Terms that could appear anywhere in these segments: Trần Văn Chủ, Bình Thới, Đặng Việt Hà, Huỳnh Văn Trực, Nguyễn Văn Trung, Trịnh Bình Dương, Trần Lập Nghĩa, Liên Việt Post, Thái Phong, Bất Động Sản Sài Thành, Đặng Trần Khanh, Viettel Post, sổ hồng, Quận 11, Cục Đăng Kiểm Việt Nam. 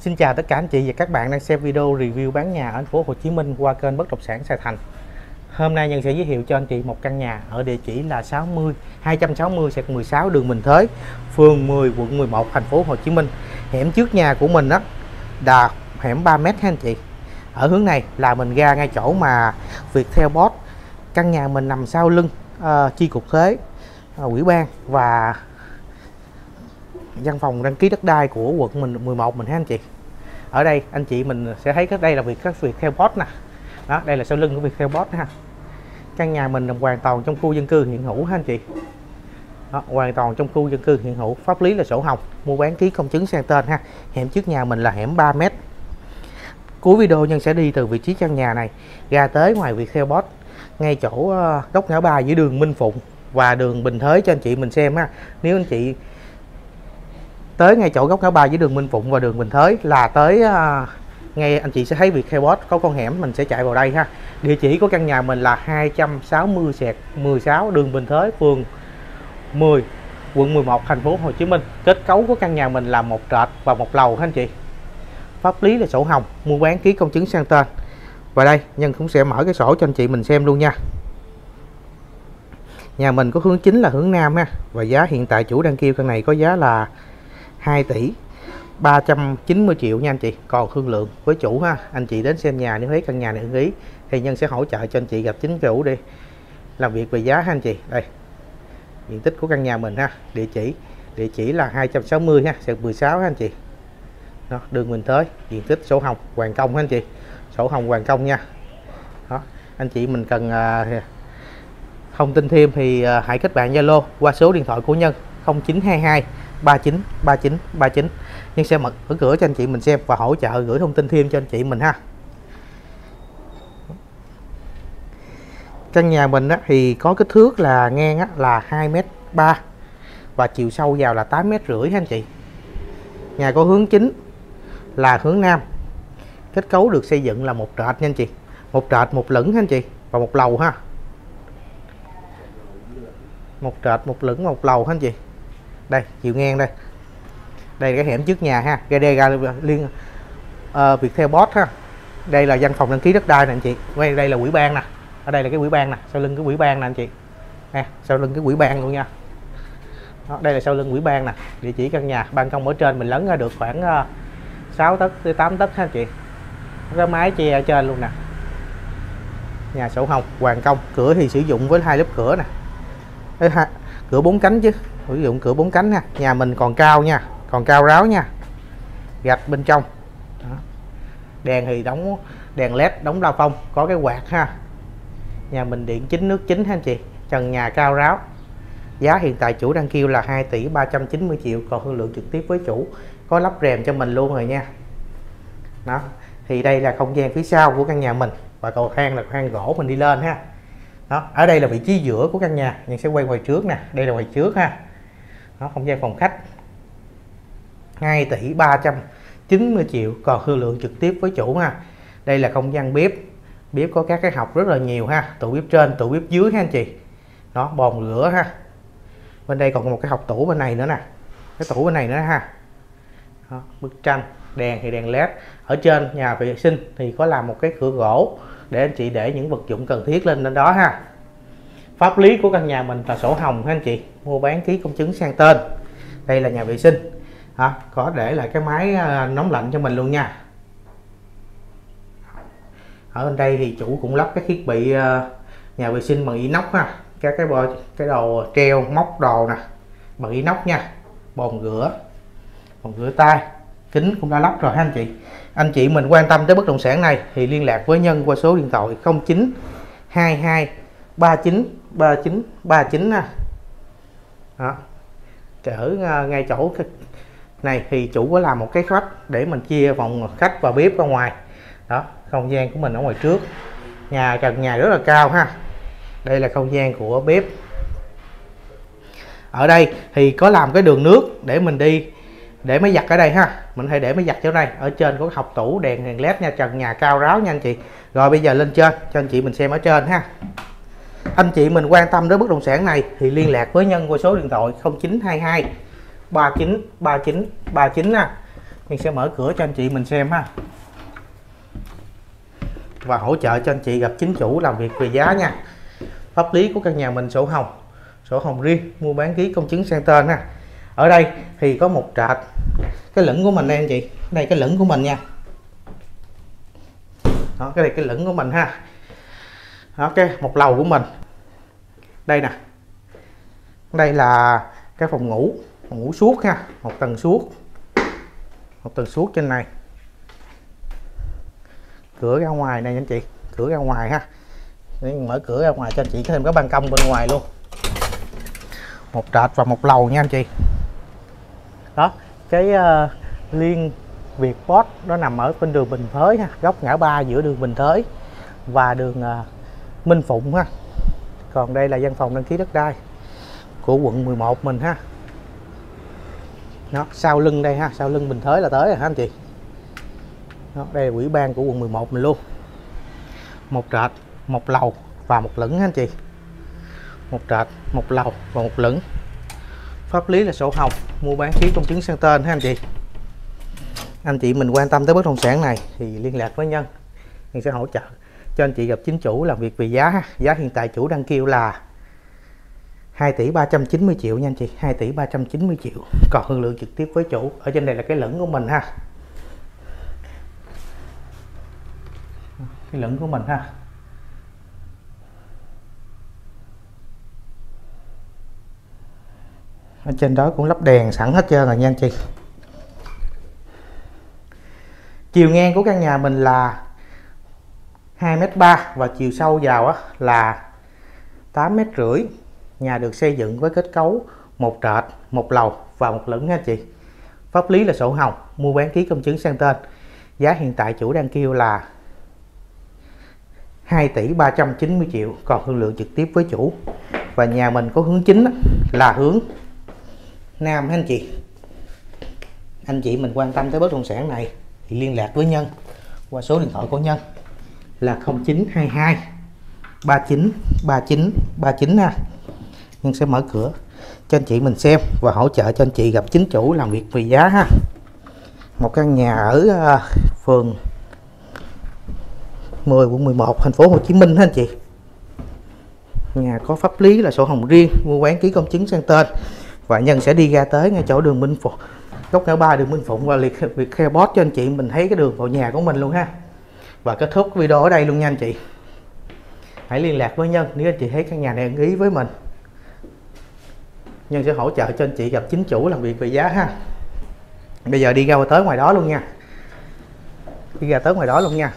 Xin chào tất cả anh chị và các bạn đang xem video review bán nhà ở thành phố Hồ Chí Minh qua kênh Bất Động Sản Sài Thành. Hôm nay Nhân sẽ giới thiệu cho anh chị một căn nhà ở địa chỉ là 260/16 đường Bình Thới, phường 10, quận 11, thành phố Hồ Chí Minh. Hẻm trước nhà của mình đó là hẻm 3m ha anh chị. Ở hướng này là mình ra ngay chỗ mà Viettel Post. Căn nhà mình nằm sau lưng chi cục thuế, ủy ban và văn phòng đăng ký đất đai của quận mình 11 mình ha anh chị. Ở đây anh chị mình sẽ thấy đây là Viettel Post nè. Đó, đây là sau lưng của Viettel Post ha. Căn nhà mình nằm hoàn toàn trong khu dân cư hiện hữu ha anh chị. Đó, hoàn toàn trong khu dân cư hiện hữu, pháp lý là sổ hồng, mua bán ký công chứng sang tên ha. Hẻm trước nhà mình là hẻm 3m. Cuối video Nhân sẽ đi từ vị trí căn nhà này ra tới ngoài Viettel Post, ngay chỗ Đốc Ngã Ba giữa đường Minh Phụng và đường Bình Thới cho anh chị mình xem ha. Nếu anh chị tới ngay chỗ góc ngã ba với đường Minh Phụng và đường Bình Thới là tới ngay anh chị sẽ thấy Viettel Post có con hẻm, mình sẽ chạy vào đây ha. Địa chỉ của căn nhà mình là 260/16 đường Bình Thới, phường 10, quận 11, thành phố Hồ Chí Minh. Kết cấu của căn nhà mình là một trệt và một lầu ha anh chị. Pháp lý là sổ hồng, mua bán ký công chứng sang tên. Và đây Nhân cũng sẽ mở cái sổ cho anh chị mình xem luôn nha. Nhà mình có hướng chính là hướng nam ha, và giá hiện tại chủ đang kêu căn này có giá là 2 tỷ 390 triệu nha anh chị, còn thương lượng với chủ ha. Anh chị đến xem nhà, nếu thấy căn nhà này ưng ý thì Nhân sẽ hỗ trợ cho anh chị gặp chính chủ đi làm việc về giá ha anh chị. Đây diện tích của căn nhà mình ha, địa chỉ là 260/16 ha anh chị. Đó, đường mình tới, diện tích sổ hồng hoàn công ha anh chị, sổ hồng hoàn công nha. Đó, anh chị mình cần thông tin thêm thì hãy kết bạn Zalo qua số điện thoại của Nhân 0922 393939. Nhưng sẽ mở cửa cho anh chị mình xem và hỗ trợ gửi thông tin thêm cho anh chị mình ha. Căn nhà mình á, thì có kích thước là ngang á, là 2m3 và chiều sâu vào là 8m rưỡi ha anh chị. Nhà có hướng chính là hướng nam, kết cấu được xây dựng là một trệt nha anh chị, một trệt một lửng ha anh chị, và một lầu ha, một trệt một lửng một lầu ha anh chị. Đây chiều ngang đây, đây là cái hẻm trước nhà ha, ra liên Viettel Post ha. Đây là văn phòng đăng ký đất đai nè anh chị, quay đây là ủy ban nè, ở đây là cái ủy ban nè, sau lưng cái ủy ban nè anh chị nè, sau lưng cái ủy ban luôn nha. Đó, đây là sau lưng ủy ban nè. Địa chỉ căn nhà, ban công ở trên mình lấn ra được khoảng 6 tấc tới 8 tấc ha anh chị, cái mái che ở trên luôn nè. Nhà sổ hồng hoàn công, cửa thì sử dụng với 2 lớp cửa nè. Ê, cửa 4 cánh chứ, sử dụng cửa 4 cánh ha. Nhà mình còn cao nha, còn cao ráo nha, gạch bên trong. Đó, đèn thì đóng đèn led, đóng la phong, có cái quạt ha. Nhà mình điện chính nước chính ha anh chị, trần nhà cao ráo. Giá hiện tại chủ đang kêu là 2 tỷ 390 triệu, còn thương lượng trực tiếp với chủ, có lắp rèm cho mình luôn rồi nha. Đó, thì đây là không gian phía sau của căn nhà mình, và cầu thang là thang gỗ mình đi lên ha. Đó, ở đây là vị trí giữa của căn nhà, Nhân sẽ quay ngoài trước nè, đây là ngoài trước ha. Đó, không gian phòng khách 2 tỷ 390 triệu, còn thương lượng trực tiếp với chủ ha. Đây là không gian bếp, bếp có các cái hộc rất là nhiều ha, tủ bếp trên, tủ bếp dưới ha anh chị. Đó, bồn rửa ha. Bên đây còn một cái hộc tủ bên này nữa nè, cái tủ bên này nữa ha. Đó, bức tranh, đèn thì đèn led. Ở trên nhà vệ sinh thì có làm một cái cửa gỗ để anh chị để những vật dụng cần thiết lên đó ha. Pháp lý của căn nhà mình là sổ hồng ha anh chị, mua bán ký công chứng sang tên. Đây là nhà vệ sinh. Đó, có để lại cái máy nóng lạnh cho mình luôn nha. Ở bên đây thì chủ cũng lắp các thiết bị nhà vệ sinh bằng inox ha, các cái đồ treo móc đồ nè bằng inox nha. Bồn rửa tay, kính cũng đã lắp rồi ha anh chị. Anh chị mình quan tâm tới bất động sản này thì liên lạc với Nhân qua số điện thoại 0922 393939 ha. Đó, ở ngay chỗ này thì chủ có làm một cái khách để mình chia phòng khách và bếp ra ngoài. Đó, không gian của mình ở ngoài trước, nhà trần nhà rất là cao ha. Đây là không gian của bếp. Ở đây thì có làm cái đường nước để mình đi để máy giặt ở đây ha, mình hãy để máy giặt chỗ này. Ở trên có hộc tủ, đèn đèn led nha, trần nhà cao ráo nha anh chị. Rồi bây giờ lên trên cho anh chị mình xem ở trên ha. Anh chị mình quan tâm đến bất động sản này thì liên lạc với Nhân qua số điện thoại 0922 393939 ha. Hiền sẽ mở cửa cho anh chị mình xem ha, và hỗ trợ cho anh chị gặp chính chủ, làm việc về giá nha. Pháp lý của căn nhà mình sổ hồng riêng, mua bán ký công chứng sang tên ha. Ở đây thì có một trệt, cái lửng của mình đây anh chị, đây cái lửng của mình nha. Đó, cái này cái lửng của mình ha. Đó, cái một lầu của mình đây nè, đây là cái phòng ngủ suốt ha, một tầng suốt trên này. Cửa ra ngoài này anh chị, cửa ra ngoài ha. Để mở cửa ra ngoài cho anh chị có thêm cái ban công bên ngoài luôn. Một trệt và một lầu nha anh chị. Đó, cái Liên Việt Post nó nằm ở bên đường Bình Thới ha, góc ngã ba giữa đường Bình Thới và đường Minh Phụng ha. Còn đây là văn phòng đăng ký đất đai của quận 11 mình ha. Đó, sau lưng đây ha, sau lưng Bình Thới là tới rồi ha anh chị. Đó, đây là ủy ban của quận 11 mình luôn. Một trệt, một lầu và một lửng ha anh chị. Một trệt, một lầu và một lửng. Pháp lý là sổ hồng, mua bán ký công chứng sang tên ha anh chị. Anh chị mình quan tâm tới bất động sản này thì liên lạc với Nhân, Nhân sẽ hỗ trợ cho anh chị gặp chính chủ, làm việc về giá ha. Giá hiện tại chủ đang kêu là 2 tỷ 390 triệu nha anh chị, 2 tỷ 390 triệu. Còn thương lượng trực tiếp với chủ. Ở trên đây là cái lửng của mình ha, cái lửng của mình ha. Ở trên đó cũng lắp đèn sẵn hết trơn rồi nha anh chị. Chiều ngang của căn nhà mình là 2,3 m và chiều sâu vào á là 8,5 m. Nhà được xây dựng với kết cấu một trệt, một lầu và một lửng nha anh chị. Pháp lý là sổ hồng, mua bán ký công chứng sang tên. Giá hiện tại chủ đang kêu là 2 tỷ 390 triệu, còn thương lượng trực tiếp với chủ. Và nhà mình có hướng chính là hướng Nam anh chị. Anh chị mình quan tâm tới bất động sản này thì liên lạc với Nhân qua số điện thoại của Nhân là 0922 39 39 39 ha. Nhân sẽ mở cửa cho anh chị mình xem và hỗ trợ cho anh chị gặp chính chủ, làm việc về giá ha. Một căn nhà ở phường 10 quận 11 thành phố Hồ Chí Minh ha anh chị. Nhà có pháp lý là sổ hồng riêng, mua bán ký công chứng sang tên. Và Nhân sẽ đi ra tới ngay chỗ đường Minh Phụng, góc ngã ba đường Minh Phụng và Viettel Post cho anh chị mình thấy cái đường vào nhà của mình luôn ha. Và kết thúc video ở đây luôn nha anh chị. Hãy liên lạc với Nhân nếu anh chị thấy căn nhà này ưng ý với mình. Nhân sẽ hỗ trợ cho anh chị gặp chính chủ, làm việc về giá ha. Bây giờ đi ra tới ngoài đó luôn nha. Đi ra tới ngoài đó luôn nha.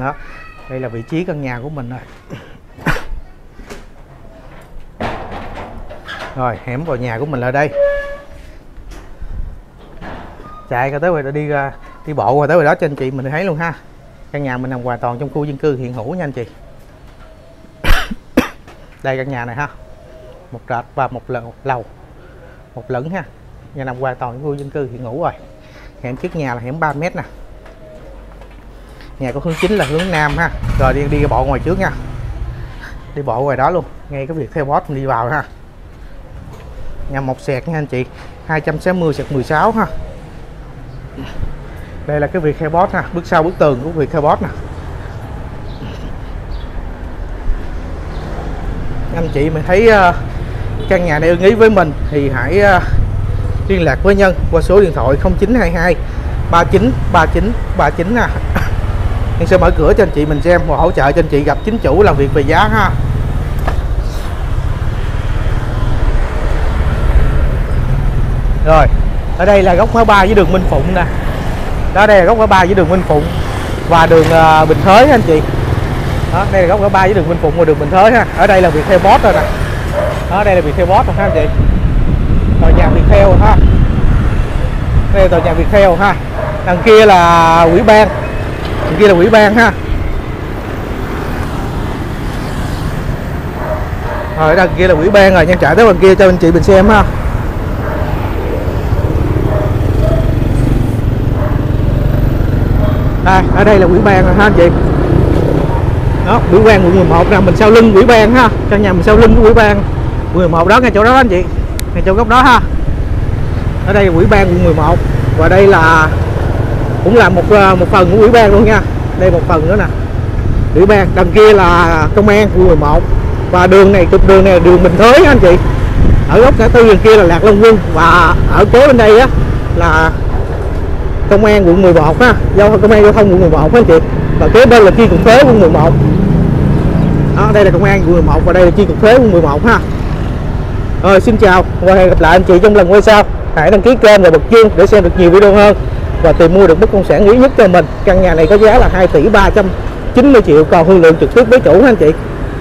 Đó, đây là vị trí căn nhà của mình rồi. Rồi, hẻm vào nhà của mình là đây. Chạy ra tới ngoài đó, đi bộ qua tới ngoài đó cho anh chị mình thấy luôn ha. Căn nhà mình nằm hoàn toàn trong khu dân cư hiện hữu nha anh chị. Đây căn nhà này ha, một trệt và một lầu, một lửng ha. Nhà nằm hoàn toàn khu dân cư hiện hữu rồi. Hẻm trước nhà là hẻm 3 m nè. Nhà có hướng chính là hướng Nam ha. Rồi đi bộ ngoài trước nha. Đi bộ ngoài đó luôn, ngay cái việc theo boss mình đi vào ha. Nhà một sẹt nha anh chị, 260/16 ha. Đây là cái việc theo boss ha, bước sau bức tường của việc theo boss nè. Anh chị mình thấy căn nhà này ưng ý với mình thì hãy liên lạc với Nhân qua số điện thoại 0922 39 39 39 ha. Nhân sẽ mở cửa cho anh chị mình xem và hỗ trợ cho anh chị gặp chính chủ, làm việc về giá ha. Rồi, ở đây là góc ngã ba với đường Minh Phụng nè. Đó, đây là góc ngã ba với đường Minh Phụng và đường Bình Thới anh chị. Đó, đây là góc ngã ba với đường Minh Phụng và đường Bình Thới ha. Ở đây là Viettel Post rồi nè. Đó, đây là Viettel Post rồi ha anh chị. Tòa nhà Viettel ha. Đây là tòa nhà Viettel ha. Đằng kia là ủy ban. Đằng kia là ủy ban ha. Rồi đằng kia là ủy ban rồi, Nhân chạy tới đằng kia cho anh chị mình xem ha. Đây, ở đây là ủy ban rồi ha anh chị. Đó, ủy ban quận 11 nè, mình sau lưng ủy ban ha, căn nhà mình sau lưng của ủy ban 11 đó, ngay chỗ đó anh chị. ngay chỗ góc đó ha. Ở đây là ủy ban quận 11 và đây là cũng là một phần của ủy ban luôn nha. Đây một phần nữa nè, ủy ban, đằng kia là công an quận 11 và đường này, trục đường này là đường Bình Thới anh chị. Ở góc xã Tư đằng kia là Lạc Long Quân và ở cuối bên đây á là công an quận 11 ha, công an giao thông quận 11 anh chị. Và kế bên là chi cục thuế quận 11. Đó, đây là công an quận 11 và đây là chi cục thuế quận 11 ha. Rồi xin chào và hẹn gặp lại anh chị trong lần quay sau. Hãy đăng ký kênh và bật chuông để xem được nhiều video hơn và tìm mua được bất động sản quý nhất cho mình. Căn nhà này có giá là 2 tỷ 390 triệu, còn thương lượng trực tiếp với chủ anh chị.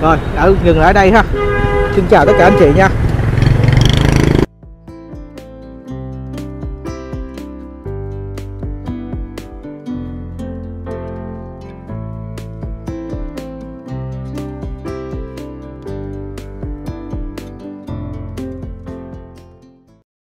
Rồi, dừng lại ở đây ha. Xin chào tất cả anh chị nha.